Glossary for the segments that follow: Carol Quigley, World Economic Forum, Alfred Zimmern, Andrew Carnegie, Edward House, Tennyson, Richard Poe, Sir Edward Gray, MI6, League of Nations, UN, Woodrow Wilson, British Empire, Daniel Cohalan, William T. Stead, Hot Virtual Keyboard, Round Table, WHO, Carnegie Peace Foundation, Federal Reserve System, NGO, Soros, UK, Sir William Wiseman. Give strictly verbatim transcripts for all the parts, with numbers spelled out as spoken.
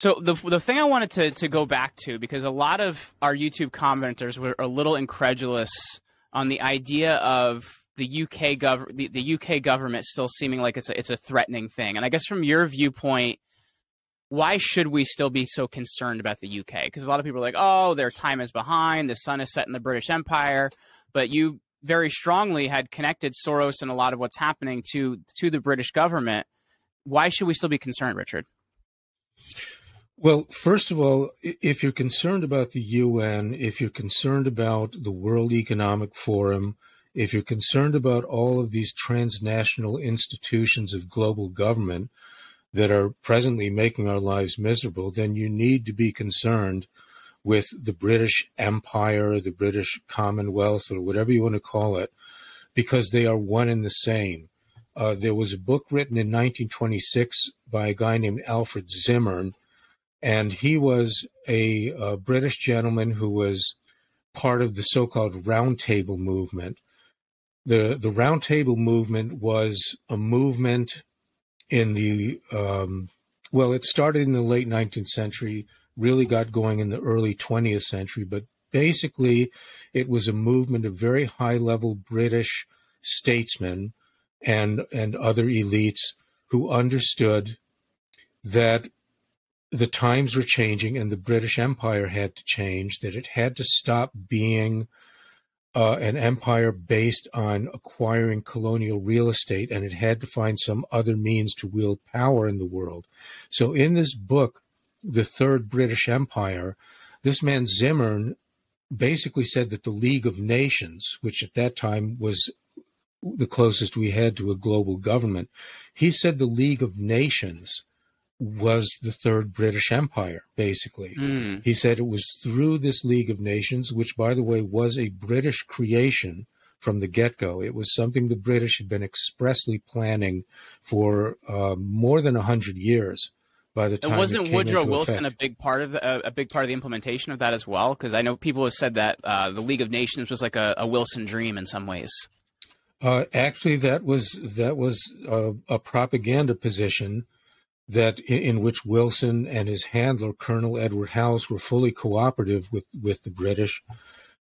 So the the thing I wanted to, to go back to, because a lot of our YouTube commenters were a little incredulous on the idea of the U K gov the, the U K government still seeming like it's a, it's a threatening thing. And I guess from your viewpoint, why should we still be so concerned about the U K? Because a lot of people are like, oh, their time is behind, the sun is set in the British Empire. But you very strongly had connected Soros and a lot of what's happening to to the British government. Why should we still be concerned, Richard? Well, first of all, if you're concerned about the U N, if you're concerned about the World Economic Forum, if you're concerned about all of these transnational institutions of global government that are presently making our lives miserable, then you need to be concerned with the British Empire, the British Commonwealth, or whatever you want to call it, because they are one and the same. Uh, there was a book written in nineteen twenty-six by a guy named Alfred Zimmern, and he was a, a British gentleman who was part of the so-called Round Table movement. The, the Round Table movement was a movement in the, um, well, it started in the late nineteenth century, really got going in the early twentieth century, but basically it was a movement of very high-level British statesmen and, and other elites who understood that the times were changing and the British Empire had to change, that it had to stop being uh, an empire based on acquiring colonial real estate, and it had to find some other means to wield power in the world. So in this book, The Third British Empire, this man Zimmern basically said that the League of Nations, which at that time was the closest we had to a global government, he said the League of Nations was the Third British Empire, basically. Mm. He said it was through this League of Nations, which, by the way, was a British creation from the get-go. It was something the British had been expressly planning for uh, more than one hundred years by the time it came into effect. Wasn't Woodrow Wilson a big part of the, a big part of the implementation of that as well? Because I know people have said that uh, the League of Nations was like a, a Wilson dream in some ways. Uh, actually, that was, that was a, a propaganda position that in which Wilson and his handler, Colonel Edward House, were fully cooperative with, with the British,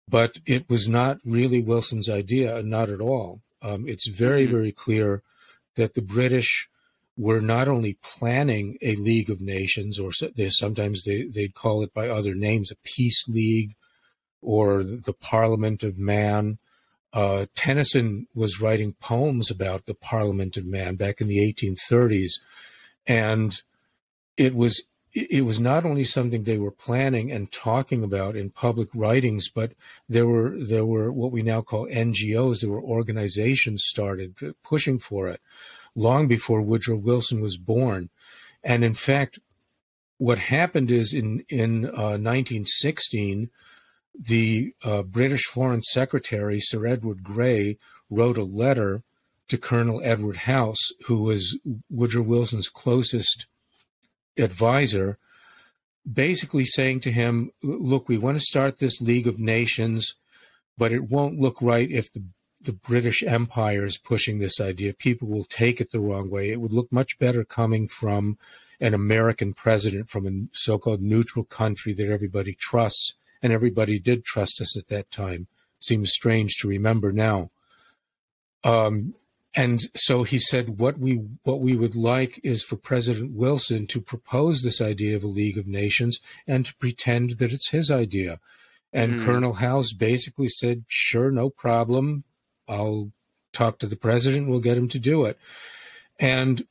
but it was not really Wilson's idea, not at all. Um, it's very, mm-hmm. very clear that the British were not only planning a League of Nations, or they, sometimes they, they'd call it by other names, a Peace League or the Parliament of Man. Uh, Tennyson was writing poems about the Parliament of Man back in the eighteen thirties, and it was it was not only something they were planning and talking about in public writings, but there were there were what we now call N G Os. There were organizations started pushing for it long before Woodrow Wilson was born. And in fact, what happened is in in uh, nineteen sixteen, the uh, British Foreign Secretary Sir Edward Gray wrote a letter to Colonel Edward House, who was Woodrow Wilson's closest advisor, basically saying to him, look, we want to start this League of Nations, but it won't look right if the, the British Empire is pushing this idea. People will take it the wrong way. It would look much better coming from an American president, from a so-called neutral country that everybody trusts, and everybody did trust us at that time. Seems strange to remember now. Um, And so he said, what we what we would like is for President Wilson to propose this idea of a League of Nations and to pretend that it's his idea. And mm. Colonel House basically said, sure, no problem. I'll talk to the president. We'll get him to do it. And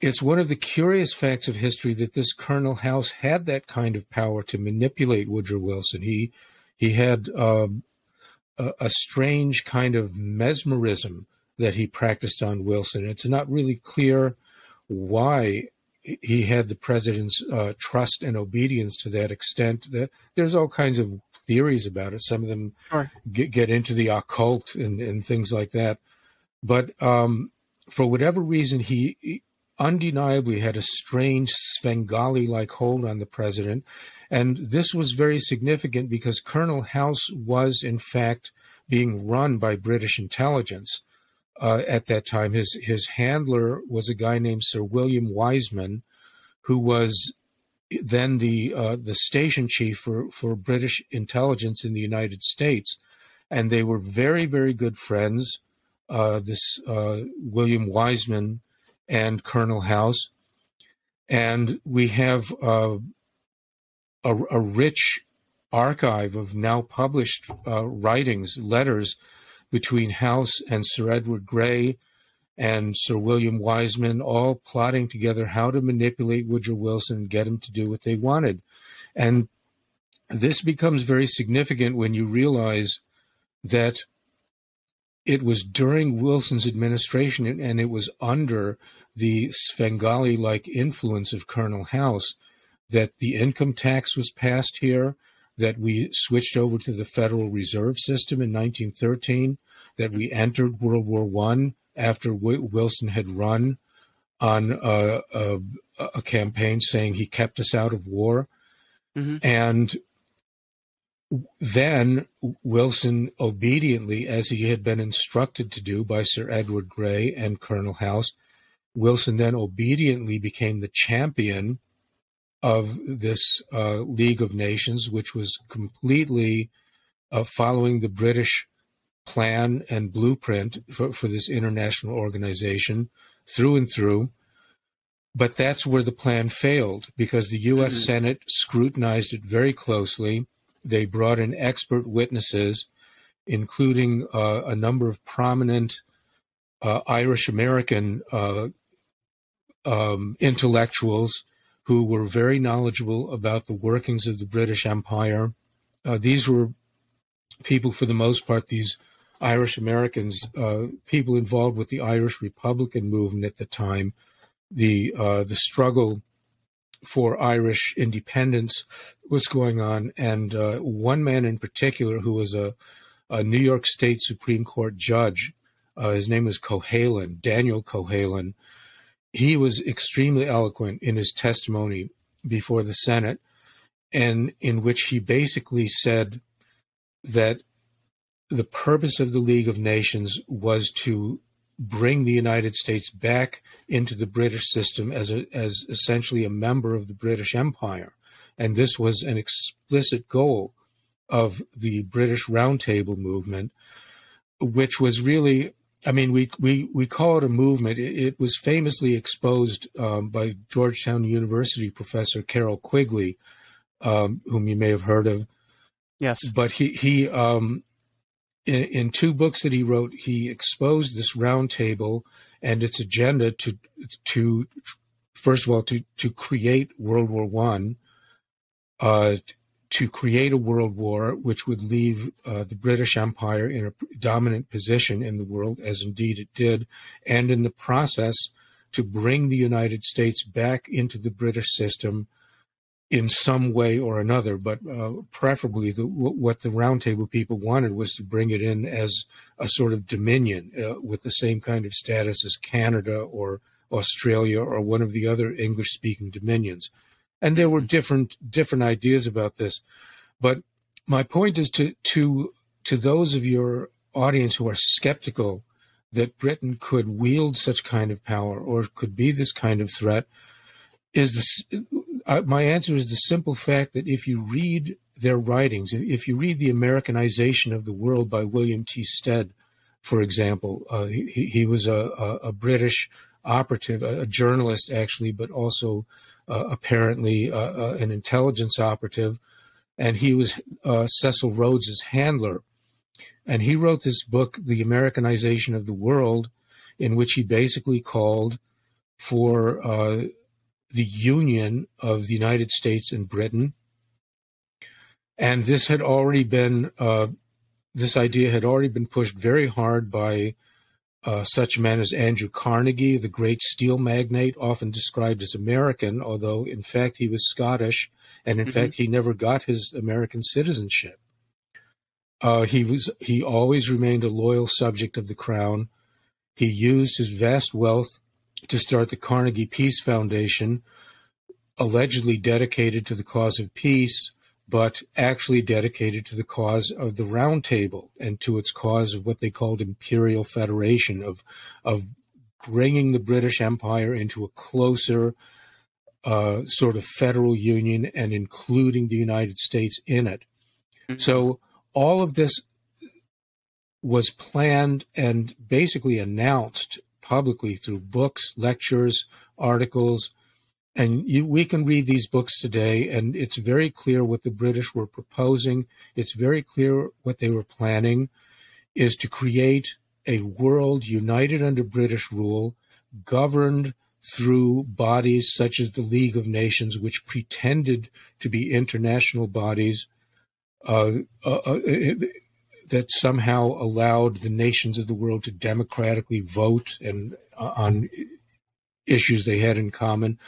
it's one of the curious facts of history that this Colonel House had that kind of power to manipulate Woodrow Wilson. He, he had um, a, a strange kind of mesmerism that he practiced on Wilson. It's not really clear why he had the president's uh, trust and obedience to that extent. That there's all kinds of theories about it. Some of them sure. get, get into the occult and, and things like that. But um, for whatever reason, he, he undeniably had a strange Svengali-like hold on the president. And this was very significant because Colonel House was, in fact, being run by British intelligence. Uh, at that time, his his handler was a guy named Sir William Wiseman, who was then the uh, the station chief for, for British intelligence in the United States. And they were very, very good friends, uh, this uh, William Wiseman and Colonel House. And we have uh, a, a rich archive of now published uh, writings, letters between House and Sir Edward Gray and Sir William Wiseman, all plotting together how to manipulate Woodrow Wilson and get him to do what they wanted. And this becomes very significant when you realize that it was during Wilson's administration, and it was under the Svengali-like influence of Colonel House, that the income tax was passed here, that we switched over to the Federal Reserve System in nineteen thirteen, that we entered World War One after Wilson had run on a, a, a campaign saying he kept us out of war. Mm-hmm. And then Wilson obediently, as he had been instructed to do by Sir Edward Gray and Colonel House, Wilson then obediently became the champion of this uh, League of Nations, which was completely uh, following the British plan and blueprint for, for this international organization through and through. But that's where the plan failed, because the U S Mm-hmm. Senate scrutinized it very closely. They brought in expert witnesses, including uh, a number of prominent uh, Irish-American uh, um, intellectuals who were very knowledgeable about the workings of the British Empire. Uh, these were people, for the most part, these Irish Americans, uh, people involved with the Irish Republican movement at the time, the uh, the struggle for Irish independence was going on. And uh, one man in particular, who was a, a New York State Supreme Court judge, uh, his name was Cohalan, Daniel Cohalan. He was extremely eloquent in his testimony before the Senate, and in which he basically said that the purpose of the League of Nations was to bring the United States back into the British system as a, as essentially a member of the British Empire. And this was an explicit goal of the British Round Table movement, which was really, I mean, we, we, we call it a movement. It, it was famously exposed um, by Georgetown University professor Carol Quigley, um, whom you may have heard of. Yes. But he, he um, in, in two books that he wrote, he exposed this roundtable and its agenda to, to first of all, to, to create World War One, uh, to create a world war which would leave uh, the British Empire in a dominant position in the world, as indeed it did, and in the process to bring the United States back into the British system in some way or another. But uh, preferably the, w what the Round Table people wanted was to bring it in as a sort of dominion uh, with the same kind of status as Canada or Australia or one of the other English-speaking dominions. And there were different different ideas about this, but my point is to to to those of your audience who are skeptical that Britain could wield such kind of power or could be this kind of threat, is this, uh, my answer is the simple fact that if you read their writings, if you read The Americanization of the World by William T. Stead, for example, uh, he he was a, a a British operative, a, a journalist actually, but also Uh, apparently uh, uh, an intelligence operative, and he was uh, Cecil Rhodes's handler. And he wrote this book, The Americanization of the World, in which he basically called for uh, the union of the United States and Britain. And this had already been, uh, this idea had already been pushed very hard by Uh, such men as Andrew Carnegie, the great steel magnate, often described as American, although in fact he was Scottish, and in mm-hmm. fact he never got his American citizenship. Uh, he was he always remained a loyal subject of the crown. He used his vast wealth to start the Carnegie Peace Foundation, allegedly dedicated to the cause of peace, but actually dedicated to the cause of the Round Table and to its cause of what they called imperial federation, of, of bringing the British Empire into a closer uh, sort of federal union and including the United States in it. Mm-hmm. So all of this was planned and basically announced publicly through books, lectures, articles, and you, we can read these books today, and it's very clear what the British were proposing. It's very clear what they were planning is to create a world united under British rule, governed through bodies such as the League of Nations, which pretended to be international bodies uh, uh, uh, that somehow allowed the nations of the world to democratically vote and uh, on issues they had in common,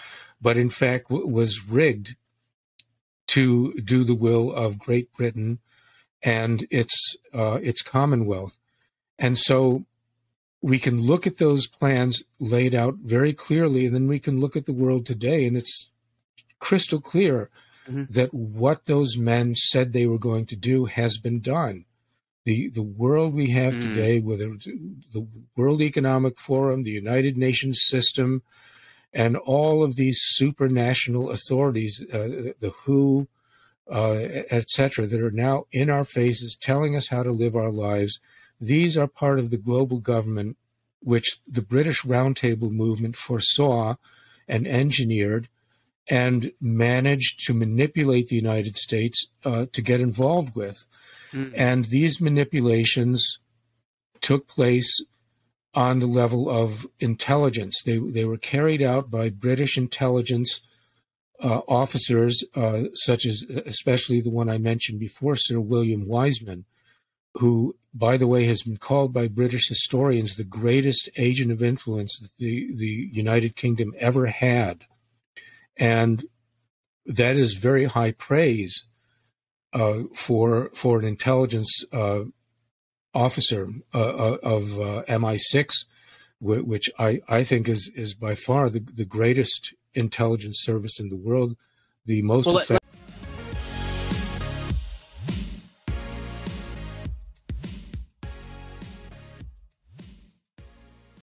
but in fact w was rigged to do the will of Great Britain and its uh, its Commonwealth. And so we can look at those plans laid out very clearly, and then we can look at the world today, and it's crystal clear mm-hmm. that what those men said they were going to do has been done. The, the world we have mm. today, whether it's the World Economic Forum, the United Nations system, and all of these supranational authorities, uh, the W H O, uh, et cetera, that are now in our faces telling us how to live our lives, these are part of the global government, which the British Round Table movement foresaw and engineered and managed to manipulate the United States uh, to get involved with. Mm. And these manipulations took place on the level of intelligence. They, they were carried out by British intelligence uh, officers, uh, such as especially the one I mentioned before, Sir William Wiseman, who, by the way, has been called by British historians the greatest agent of influence that the, the United Kingdom ever had. And that is very high praise uh, for for an intelligence uh, officer uh, of uh, M I six, which I, I think is, is by far the, the greatest intelligence service in the world, the most well, effective.